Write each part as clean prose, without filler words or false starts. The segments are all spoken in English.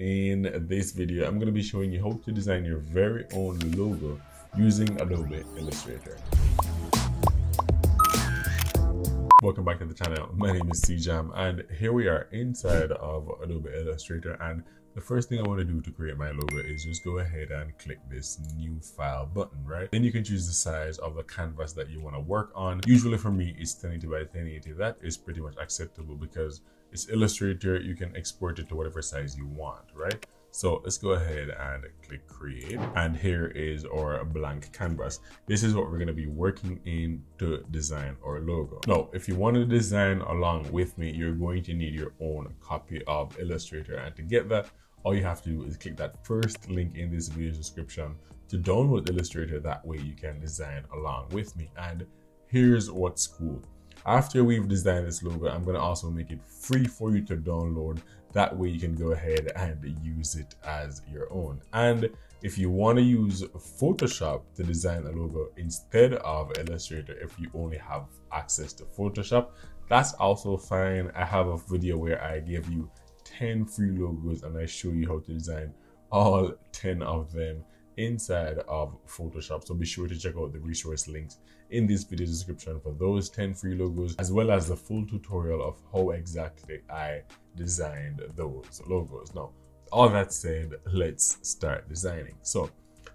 In this video, I'm going to be showing you how to design your very own logo using Adobe Illustrator. Welcome back to the channel. My name is CJam, and here we are inside of Adobe Illustrator. And the first thing I want to do to create my logo is just go ahead and click this new file button, right? Then you can choose the size of the canvas that you want to work on. Usually for me, it's 1080 by 1080. That is pretty much acceptable because it's Illustrator, you can export it to whatever size you want, right? So let's go ahead and click create. And here is our blank canvas. This is what we're gonna be working in to design our logo. Now, if you wanna design along with me, you're going to need your own copy of Illustrator. And to get that, all you have to do is click that first link in this video's description to download Illustrator. That way you can design along with me. And here's what's cool. After we've designed this logo, I'm going to also make it free for you to download. That way you can go ahead and use it as your own. And if you want to use Photoshop to design a logo instead of Illustrator, if you only have access to Photoshop, that's also fine. I have a video where I give you 10 free logos and I show you how to design all 10 of them inside of Photoshop. So be sure to check out the resource links in this video description for those 10 free logos, as well as the full tutorial of how exactly I designed those logos. Now, all that said, let's start designing. So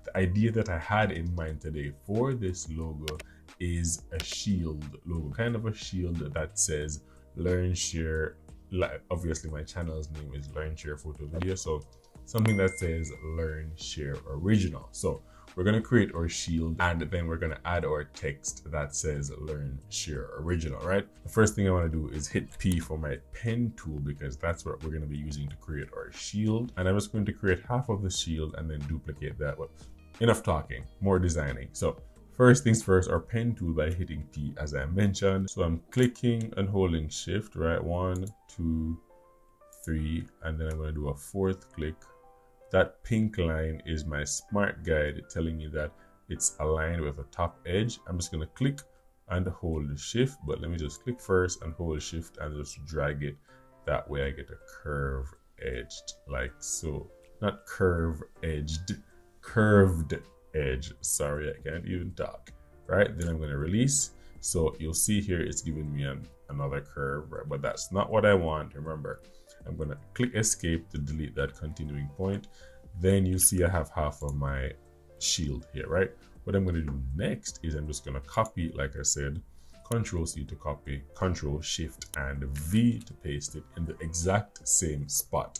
the idea that I had in mind today for this logo is a shield logo, kind of a shield that says Learn Share. Like, obviously my channel's name is Learn Share Photo Video, so something that says Learn Share Original. So we're going to create our shield and then we're going to add our text that says Learn Share Original, right? The first thing I want to do is hit P for my pen tool because that's what we're going to be using to create our shield. And I'm just going to create half of the shield and then duplicate that. Well, enough talking, more designing. So first things first, our pen tool by hitting P as I mentioned. So I'm clicking and holding shift, right? 1, 2, 3, and then I'm going to do a fourth click. That pink line is my smart guide telling me that it's aligned with the top edge. I'm just going to click and hold shift, but let me just click first and hold shift and just drag it. That way I get a curve edged like so. Not curve edged, curved edge. Sorry, I can't even talk. Right, then I'm going to release. So you'll see here it's giving me another curve, right? But that's not what I want, remember. I'm going to click escape to delete that continuing point. Then you see I have half of my shield here, right? What I'm going to do next is I'm just going to copy, like I said, Control C to copy, Control Shift and V to paste it in the exact same spot.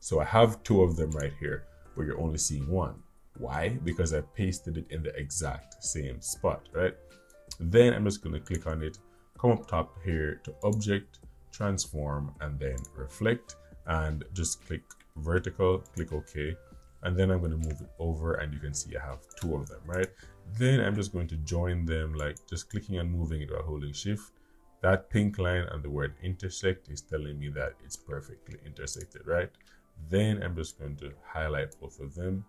So I have two of them right here, but you're only seeing one. Why? Because I pasted it in the exact same spot, right? Then I'm just going to click on it, come up top here to object, transform and then reflect, and just click vertical, click OK, and then I'm going to move it over and you can see I have two of them, right? Then I'm just going to join them, like just clicking and moving it while holding shift. That pink line and the word intersect is telling me that it's perfectly intersected, right? Then I'm just going to highlight both of them,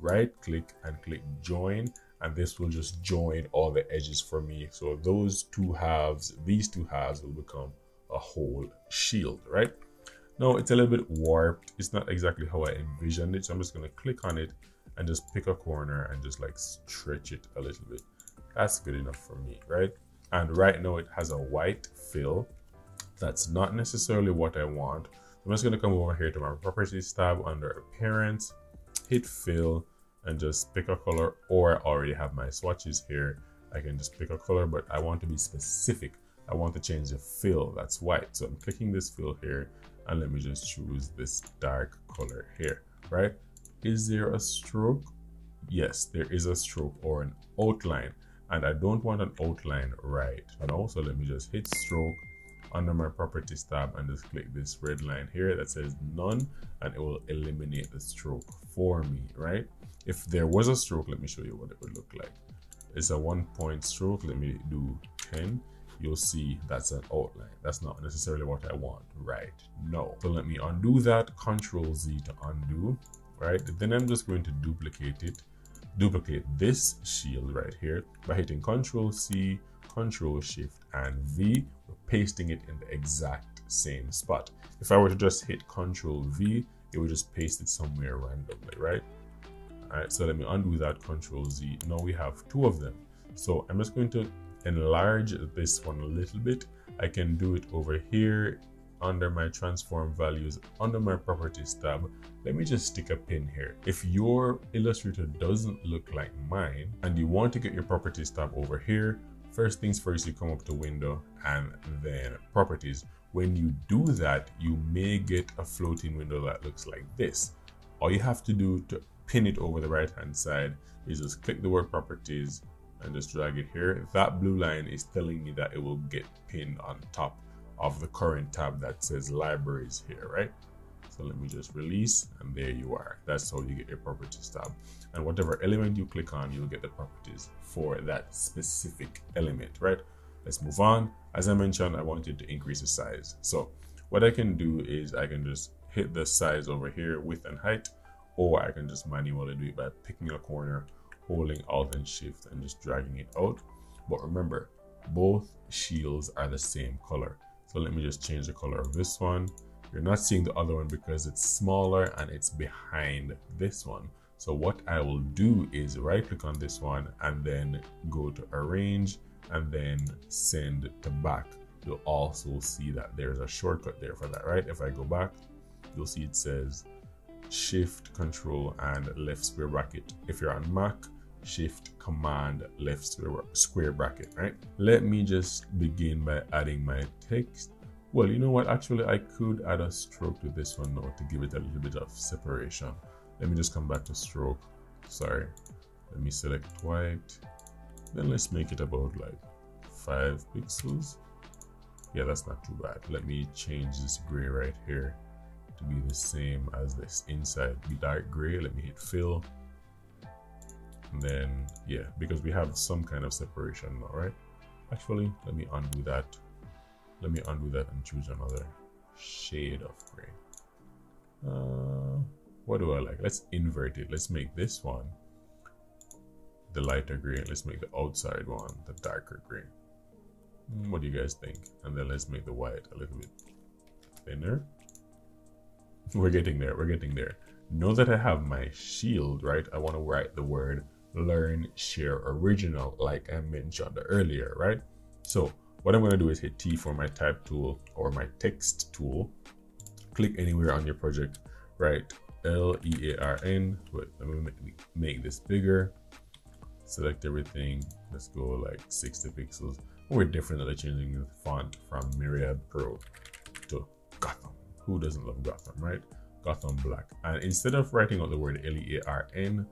right click and click join, and this will just join all the edges for me. So those two halves, these two halves will become a whole shield, right? Now it's a little bit warped, it's not exactly how I envisioned it, so I'm just going to click on it and just pick a corner and just like stretch it a little bit. That's good enough for me, right? And right now it has a white fill. That's not necessarily what I want. I'm just going to come over here to my properties tab under appearance, hit fill and just pick a color, or I already have my swatches here, I can just pick a color, but I want to be specific. I want to change the fill, that's white. So I'm clicking this fill here and let me just choose this dark color here, right? Is there a stroke? Yes, there is a stroke or an outline, and I don't want an outline right now. So let me just hit stroke under my properties tab and just click this red line here that says none, and it will eliminate the stroke for me, right? If there was a stroke, let me show you what it would look like. It's a 1 point stroke, let me do 10. You'll see that's an outline. That's not necessarily what I want, right? No. So let me undo that, Control Z to undo, right? Then I'm just going to duplicate it, duplicate this shield right here by hitting Control C, Control Shift and V. We're pasting it in the exact same spot. If I were to just hit Control V, it would just paste it somewhere randomly, right? All right, so let me undo that, Control Z. Now we have two of them. So I'm just going to enlarge this one a little bit. I can do it over here under my transform values, under my properties tab. Let me just stick a pin here. If your Illustrator doesn't look like mine and you want to get your properties tab over here, first things first, you come up to window and then properties. When you do that, you may get a floating window that looks like this. All you have to do to pin it over the right hand side is just click the word properties and just drag it here. That blue line is telling me that it will get pinned on top of the current tab that says libraries here, right? So let me just release, and there you are. That's how you get your properties tab. And whatever element you click on, you'll get the properties for that specific element, right? Let's move on. As I mentioned, I wanted to increase the size. So what I can do is I can just hit the size over here, width and height, or I can just manually do it by picking a corner, holding Alt and Shift, and just dragging it out. But remember, both shields are the same color. So let me just change the color of this one. You're not seeing the other one because it's smaller and it's behind this one. So what I will do is right click on this one and then go to arrange and then send to back. You'll also see that there's a shortcut there for that, right? If I go back, you'll see it says Shift, Control, and left square bracket. If you're on Mac, Shift, Command, left square bracket, right? Let me just begin by adding my text. Well, you know what? Actually, I could add a stroke to this one now to give it a little bit of separation. Let me just come back to stroke. Sorry. Let me select white. Then let's make it about like 5 pixels. Yeah, that's not too bad. Let me change this gray right here to be the same as this inside, be dark gray. Let me hit fill. And then, yeah, because we have some kind of separation now, right? Actually, let me undo that. Let me undo that and choose another shade of gray. What do I like? Let's invert it. Let's make this one the lighter gray. Let's make the outside one the darker gray. What do you guys think? And then let's make the white a little bit thinner. We're getting there. We're getting there. Know that I have my shield, right? I want to write the word Learn Share Original, like I mentioned earlier, right? So what I'm going to do is hit T for my type tool or my text tool. Click anywhere on your project, write L-E-A-R-N. Wait, let me make this bigger. Select everything. Let's go like 60 pixels. We're definitely changing the font from Myriad Pro to Gotham. Who doesn't love Gotham, right? Gotham Black. And instead of writing out the word L-E-A-R-N,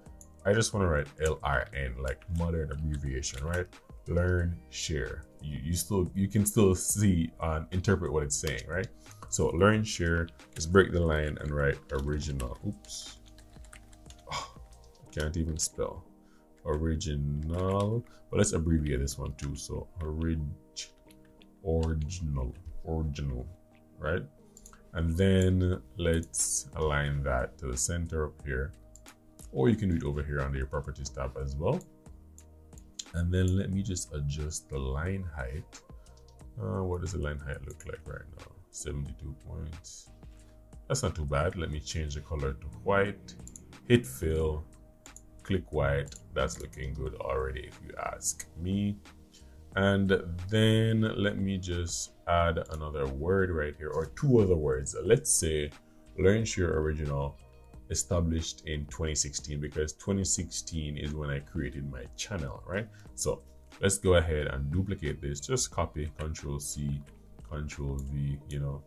I just want to write L-R-N, like modern abbreviation, right? Learn, share. You can still see and interpret what it's saying, right? So learn, share. Let's break the line and write original. Oops. Oh, can't even spell original. But let's abbreviate this one too. So original, right? And then let's align that to the center up here. Or you can do it over here under your properties tab as well. And then let me just adjust the line height. What does the line height look like right now? 72 points. That's not too bad. Let me change the color to white. Hit fill. Click white. That's looking good already if you ask me. And then let me just add another word right here, or two other words. Let's say Learn Share Original established in 2016, because 2016 is when I created my channel, right? So let's go ahead and duplicate this. Just copy, Control C, Control V, you know,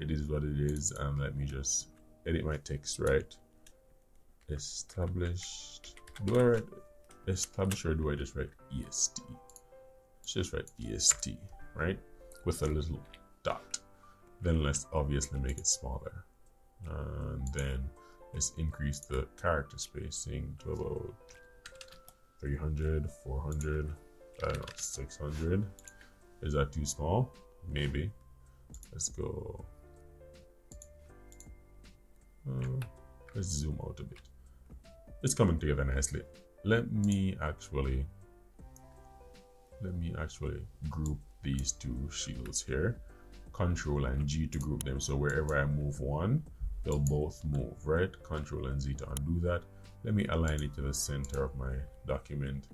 it is what it is. And let me just edit my text, right? Established. Do I write established or do I just write EST? Let's just write EST, right? With a little dot. Then let's obviously make it smaller. And then let's increase the character spacing to about 300, 400, I don't know, 600. Is that too small? Maybe. Let's go. Let's zoom out a bit. It's coming together nicely. Let me actually group these two shields here. Control and G to group them. So wherever I move one, they'll both move, right? Control and Z to undo that. Let me align it to the center of my document.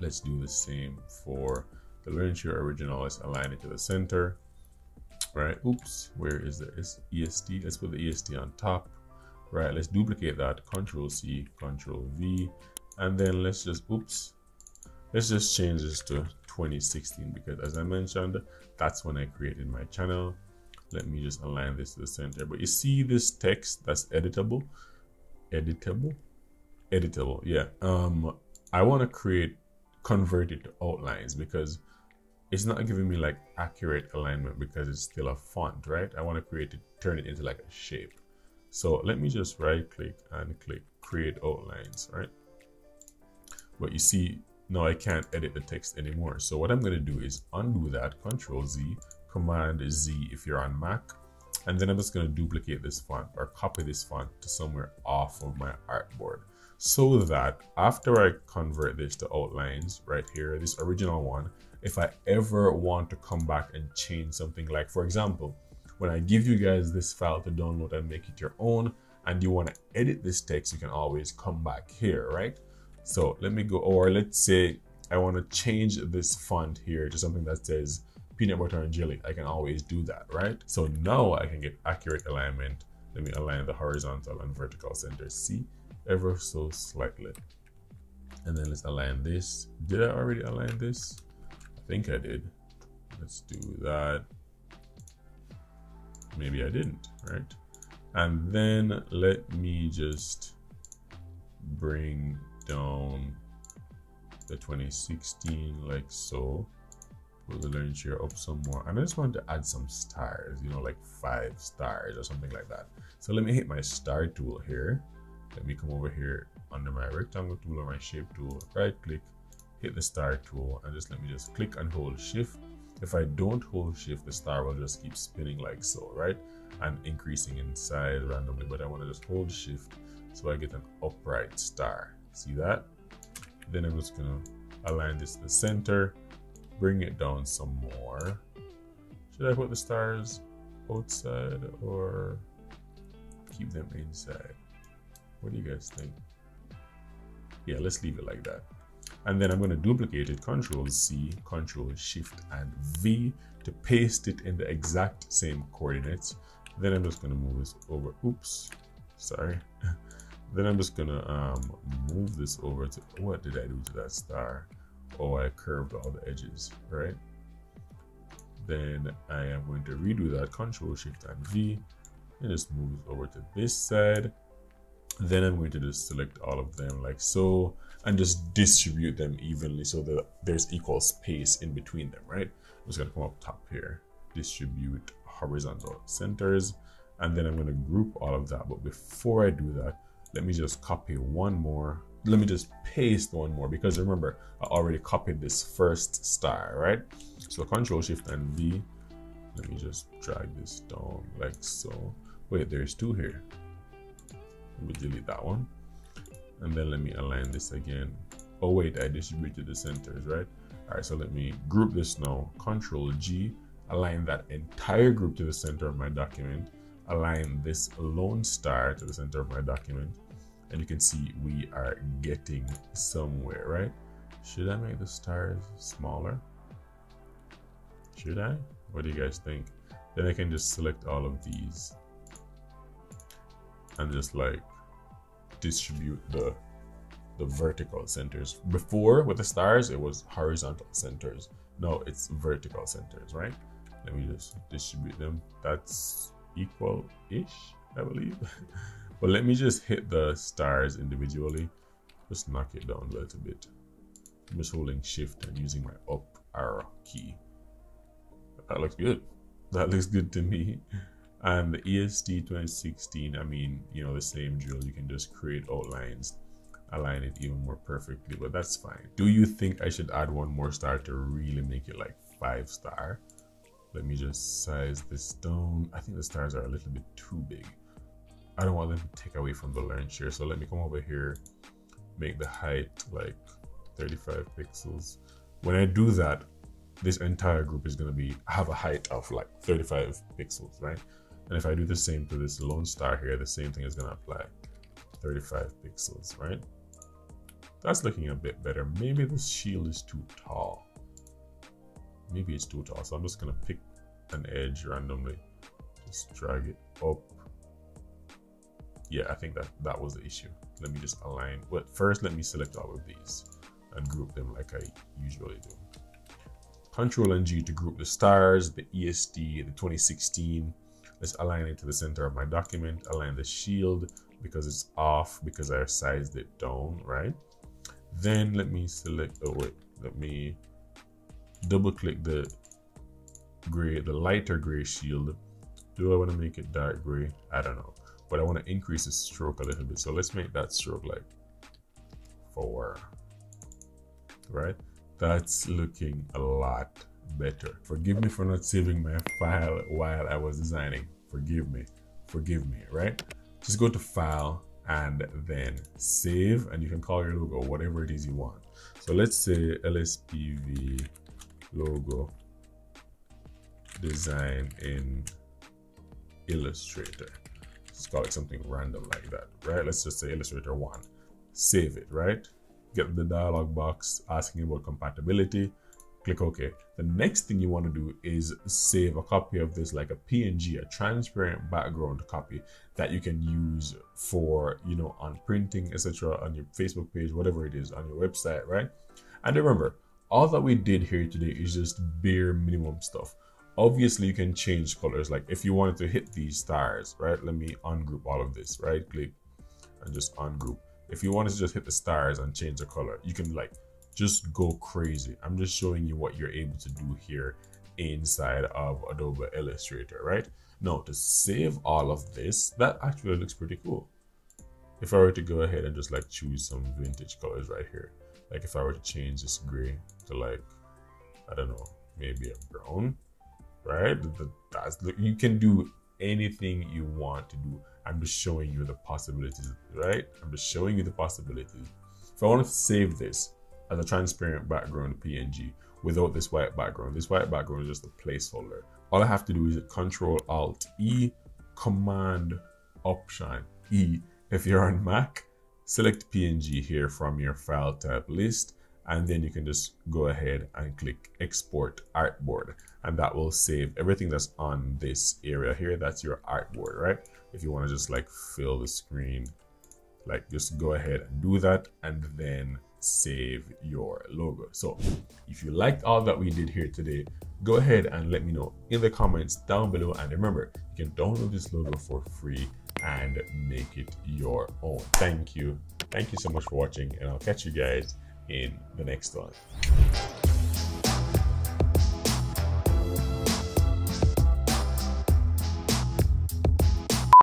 Let's do the same for the Learn Share Original. Let's align it to the center. Right, oops, where is the EST? Let's put the EST on top. Right, let's duplicate that, Control C, Control V, and then let's just, oops, let's just change this to 2016, because as I mentioned, that's when I created my channel. Let me just align this to the center. But you see this text that's editable, yeah. I want to convert it to outlines, because it's not giving me like accurate alignment because it's still a font, right? I want to turn it into like a shape. So let me just right click and click create outlines, right? But you see, now I can't edit the text anymore. So what I'm going to do is undo that, Control Z, Command Z if you're on Mac. And then I'm just going to duplicate this font or copy this font to somewhere off of my artboard, so that after I convert this to outlines right here, this original one, if I ever want to come back and change something, like for example, when I give you guys this file to download and make it your own, and you want to edit this text, you can always come back here, right? So let me go, or let's say I want to change this font here to something that says peanut butter and jelly. I can always do that, right? So now I can get accurate alignment. Let me align the horizontal and vertical center, see, ever so slightly. And then let's align this. Did I already align this? I think I did. Let's do that. Maybe I didn't, right? And then let me just bring down the 2016 like so. Put the Learn Share up some more. And I just wanted to add some stars, you know, like 5 stars or something like that. So let me hit my star tool here. Let me come over here under my rectangle tool or my shape tool, right click, hit the star tool, and just let me just click and hold shift. If I don't hold shift, the star will just keep spinning like so, right? And increasing in size randomly, but I want to just hold shift so I get an upright star. See that? Then I'm just gonna align this to the center, bring it down some more. Should I put the stars outside or keep them inside? What do you guys think? Yeah, let's leave it like that. And then I'm going to duplicate it, Control C, Control Shift and V to paste it in the exact same coordinates. Then I'm just going to move this over. Oops, sorry. Then I'm just going to move this over to, what did I do to that star? Oh, I curved all the edges, right? Then I am going to redo that, Control Shift and V, and just move this over to this side. Then I'm going to just select all of them like so, and just distribute them evenly so that there's equal space in between them, right? I'm just going to come up top here, distribute horizontal centers, and then I'm going to group all of that. But before I do that, let me just copy one more. Let me just paste one more, because remember, I already copied this first star, right? So Control Shift and V. Let me just drag this down like so. Wait, there's 2 here. Let me delete that one, and then let me align this again. Oh wait, I distributed the centers, right? All right, so let me group this now, Control G, align that entire group to the center of my document, align this lone star to the center of my document, and you can see we are getting somewhere, right? Should I make the stars smaller? Should I? What do you guys think? Then I can just select all of these and just like distribute the vertical centers. Before with the stars it was horizontal centers, now it's vertical centers, right? Let me just distribute them. That's equal ish I believe. But let me just hit the stars individually, just knock it down a little bit. I'm just holding shift and using my up arrow key. That looks good. That looks good to me. And the EST 2016, I mean, you know, the same drill, you can just create outlines, align it even more perfectly, but that's fine. Do you think I should add one more star to really make it like 5-star? Let me just size this down. I think the stars are a little bit too big. I don't want them to take away from the Learn Share. So let me come over here, make the height like 35 pixels. When I do that, this entire group is gonna have a height of like 35 pixels, right? And if I do the same to this lone star here, the same thing is going to apply. 35 pixels, right? That's looking a bit better. Maybe this shield is too tall. Maybe it's too tall. So I'm just going to pick an edge randomly. Just drag it up. Yeah, I think that was the issue. Let me just align. But first, let me select all of these and group them like I usually do. Control and G to group the stars, the EST, the 2016. Let's align it to the center of my document. Align the shield because it's off because I sized it down, right? Then let me select, oh wait, let me double click the gray, the lighter gray shield. Do I want to make it dark gray? I don't know, but I want to increase the stroke a little bit. So let's make that stroke like 4, right? That's looking a lot better. Forgive me for not saving my file while I was designing. Forgive me, right? Just go to File and then Save, and you can call your logo whatever it is you want. So let's say LSPV logo design in Illustrator. Let's call it something random like that, right? Let's just say Illustrator 1. Save it, right? Get the dialog box asking about compatibility. Click OK. The next thing you want to do is save a copy of this, like a PNG, a transparent background copy that you can use for, you know, on printing, etc., on your Facebook page, whatever it is, on your website, right? And remember, all that we did here today is just bare minimum stuff. Obviously, you can change colors. Like if you wanted to hit these stars, right? Let me ungroup all of this, right? Click and just ungroup. If you wanted to just hit the stars and change the color, you can like just go crazy. I'm just showing you what you're able to do here inside of Adobe Illustrator, right? Now to save all of this, that actually looks pretty cool. If I were to go ahead and just like choose some vintage colors right here, like if I were to change this gray to like, I don't know, maybe a brown, right? That's, you can do anything you want to do. I'm just showing you the possibilities, right? I'm just showing you the possibilities. If I wanted to save this as a transparent background PNG without this white background is just a placeholder. All I have to do is Control Alt E, Command Option E. If you're on Mac, select PNG here from your file type list, and then you can just go ahead and click Export Artboard, and that will save everything that's on this area here. That's your artboard, right? If you want to just like fill the screen, like just go ahead and do that and then save your logo. So if you liked all that we did here today, go ahead and let me know in the comments down below. And remember, you can download this logo for free and make it your own. Thank you. Thank you so much for watching, and I'll catch you guys in the next one.